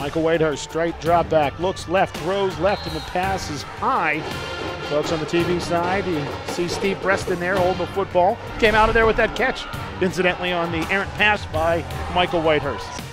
Michael Whitehurst, straight drop back, looks left, throws left, and the pass is high. Folks on the TV side, you see Steve Breaston there holding the football. Came out of there with that catch, incidentally, on the errant pass by Michael Whitehurst.